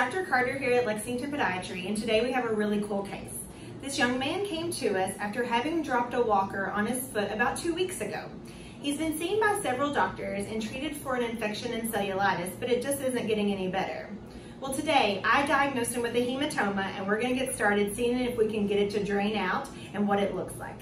Dr. Carter here at Lexington Podiatry, and today we have a really cool case. This young man came to us after having dropped a walker on his foot about 2 weeks ago. He's been seen by several doctors and treated for an infection in cellulitis, but it just isn't getting any better. Well, today I diagnosed him with a hematoma, and we're going to get started seeing if we can get it to drain out and what it looks like.